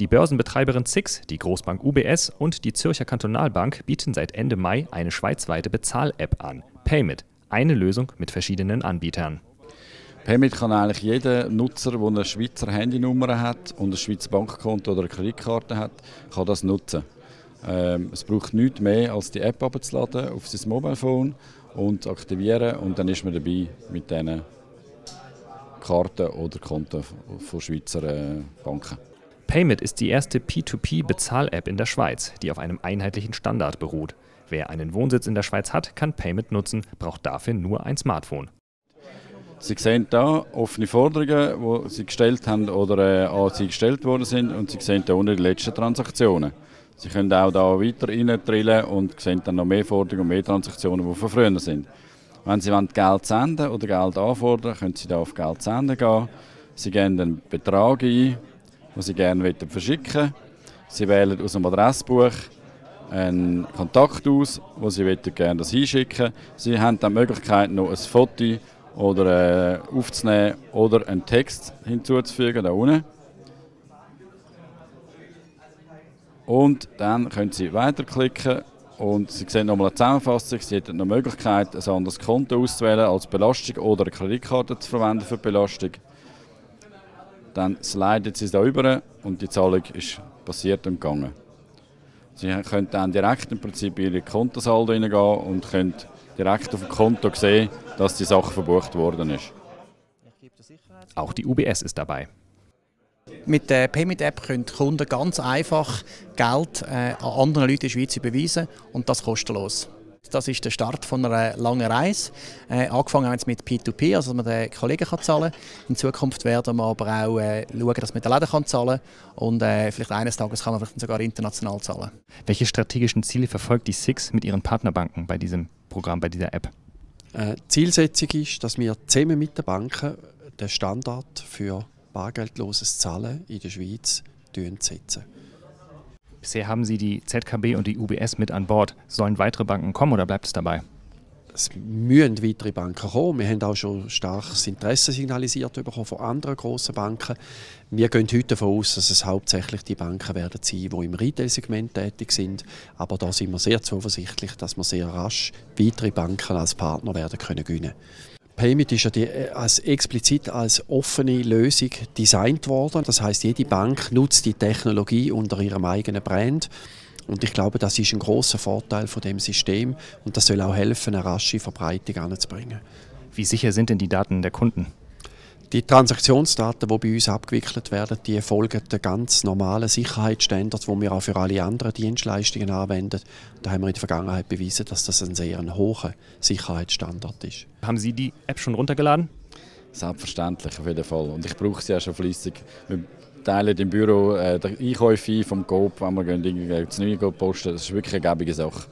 Die Börsenbetreiberin SIX, die Großbank UBS und die Zürcher Kantonalbank bieten seit Ende Mai eine schweizweite Bezahl-App an, Paymit, eine Lösung mit verschiedenen Anbietern. Paymit kann eigentlich jeder Nutzer, der eine Schweizer Handynummer hat und ein Schweizer Bankkonto oder eine Kreditkarte hat, kann das nutzen. Es braucht nichts mehr als die App abzuladen auf sein Mobilphone und aktivieren, und dann ist man dabei mit diesen Karten oder Konten von Schweizer Banken. Paymit ist die erste P2P-Bezahl-App in der Schweiz, die auf einem einheitlichen Standard beruht. Wer einen Wohnsitz in der Schweiz hat, kann Paymit nutzen, braucht dafür nur ein Smartphone. Sie sehen hier offene Forderungen, die Sie gestellt haben oder an Sie gestellt worden sind, und Sie sehen hier unten die letzten Transaktionen. Sie können auch hier weiter rein trillen und sehen dann noch mehr Forderungen und mehr Transaktionen, die von früher sind. Wenn Sie Geld senden oder Geld anfordern, können Sie hier auf Geld senden gehen. Sie geben einen Betrag ein, den Sie gerne verschicken möchten. Sie wählen aus dem Adressbuch einen Kontakt aus, wo Sie gerne das hinschicken möchten. Sie haben dann die Möglichkeit, noch ein Foto oder aufzunehmen oder einen Text hinzuzufügen, da unten. Und dann können Sie weiterklicken und Sie sehen nochmal eine Zusammenfassung. Sie hätten noch die Möglichkeit, ein anderes Konto auszuwählen als Belastung oder eine Kreditkarte zu verwenden für die Belastung. Dann sliden Sie es da rüber und die Zahlung ist passiert und gegangen. Sie können dann direkt im Prinzip in Ihre Kontosaldo hineingehen und können direkt auf dem Konto sehen, dass die Sache verbucht worden ist. Auch die UBS ist dabei. Mit der Paymit-App können Kunden ganz einfach Geld an andere Leute in der Schweiz überweisen, und das kostenlos. Das ist der Start von einer langen Reise. Angefangen haben wir mit P2P, also dass man den Kollegen zahlen kann. In Zukunft werden wir aber auch schauen, dass man den Läden zahlen kann. Und vielleicht eines Tages kann man vielleicht sogar international zahlen. Welche strategischen Ziele verfolgt die SIX mit ihren Partnerbanken bei diesem Programm, bei dieser App? Zielsetzung ist, dass wir zusammen mit den Banken den Standard für bargeldloses Zahlen in der Schweiz setzen. Bisher haben Sie die ZKB und die UBS mit an Bord. Sollen weitere Banken kommen oder bleibt es dabei? Es müssen weitere Banken kommen. Wir haben auch schon starkes Interesse signalisiert bekommen von anderen grossen Banken. Wir gehen heute davon aus, dass es hauptsächlich die Banken werden sein, die im Retail-Segment tätig sind. Aber da sind wir sehr zuversichtlich, dass wir sehr rasch weitere Banken als Partner werden können gewinnen. Paymit ist ja explizit als offene Lösung designt worden. Das heißt, jede Bank nutzt die Technologie unter ihrem eigenen Brand. Und ich glaube, das ist ein grosser Vorteil von dem System. Und das soll auch helfen, eine rasche Verbreitung anzubringen. Wie sicher sind denn die Daten der Kunden? Die Transaktionsdaten, die bei uns abgewickelt werden, die folgen den ganz normalen Sicherheitsstandards, die wir auch für alle anderen Dienstleistungen anwenden. Da haben wir in der Vergangenheit bewiesen, dass das ein sehr hoher Sicherheitsstandard ist. Haben Sie die App schon runtergeladen? Selbstverständlich, auf jeden Fall. Und ich brauche sie ja schon fleissig. Wir teilen im Büro den Einkäufe vom Coop, wenn wir gehen, das Neue posten. Das ist wirklich eine gäbige Sache.